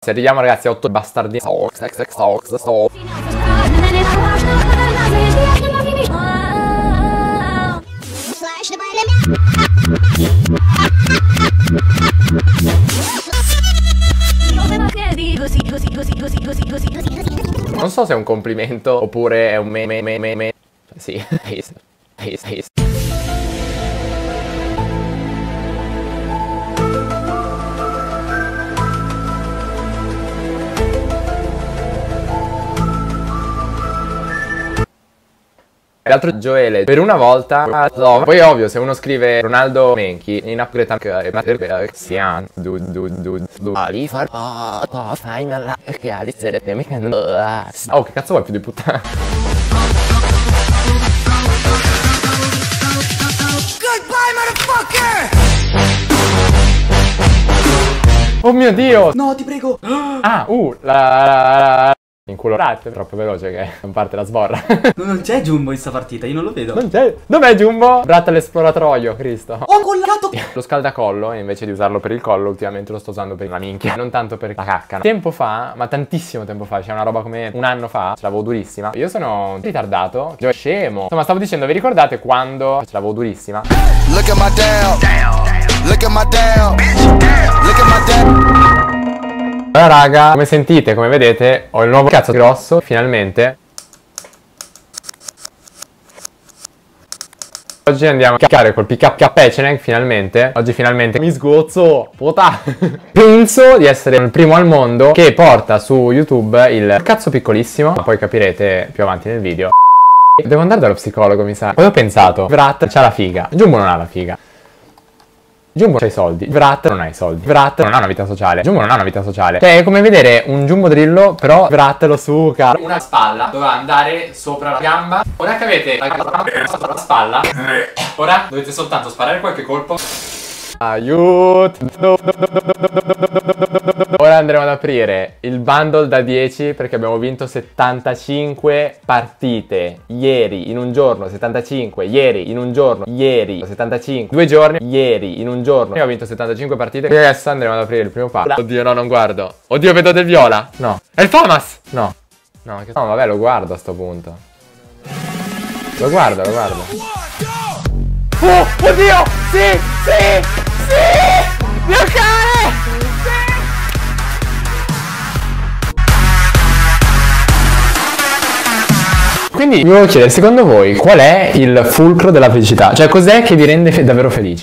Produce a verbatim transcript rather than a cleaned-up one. Se arriviamo ragazzi a otto bastardi. Non so se è un complimento oppure è un me me me me me. Sì. L'altro Joele, per una volta, ah, no. Poi è ovvio, se uno scrive Ronaldo Menchi in upgrade anche per Sian du du du du Ali far oh fai la che Alice era temi che oh che cazzo vuoi più di puttana. Goodbye motherfucker. Oh mio Dio. No, ti prego. Ah, uh la, la, la. Incolorato, è troppo veloce che non parte la sborra. Non c'è Jumbo in sta partita, io non lo vedo. Non c'è. Dov'è Jumbo? Bratta l'esploratorio, Cristo. Ho collato. Lo scaldacollo, invece di usarlo per il collo, ultimamente lo sto usando per la minchia. Non tanto per la cacca. Tempo fa, ma tantissimo tempo fa, cioè una roba come un anno fa, ce l'avevo durissima. Io sono ritardato, io scemo. Insomma, stavo dicendo, vi ricordate quando ce l'avevo durissima? Look at my down, down. Look at my down, bitch down. Look at my down. Allora raga, come sentite, come vedete, ho il nuovo cazzo grosso, finalmente. Oggi andiamo a cacare col pick up cappecene, finalmente. Oggi finalmente mi sgozzo, puta. Penso di essere il primo al mondo che porta su YouTube il cazzo piccolissimo. Poi capirete più avanti nel video. Devo andare dallo psicologo, mi sa. Poi ho pensato, Vrat c'ha la figa, Jumbo non ha la figa. Jumbo c'ha i soldi, Vrat non ha i soldi, Vrat non ha una vita sociale, Jumbo non ha una vita sociale. Cioè è come vedere un JumboDrillo però Vrat lo suca. Una spalla doveva andare sopra la gamba. Ora che avete la spalla, ora dovete soltanto sparare qualche colpo. Aiuto. Ora andremo ad aprire il bundle da dieci perché abbiamo vinto settantacinque partite. Ieri in un giorno settantacinque, ieri in un giorno, ieri settantacinque, due giorni, ieri in un giorno. Io ho vinto settantacinque partite e adesso andremo ad aprire il primo pack. Oddio no, non guardo. Oddio vedo del viola. No. È il Famas. No. No, che... no vabbè lo guardo a sto punto. Lo guardo, lo guardo. Oh, oddio! Sì, sì, sì! Mio cane! Quindi vi volevo chiedere, secondo voi, qual è il fulcro della felicità? Cioè, cos'è che vi rende fe- davvero felici?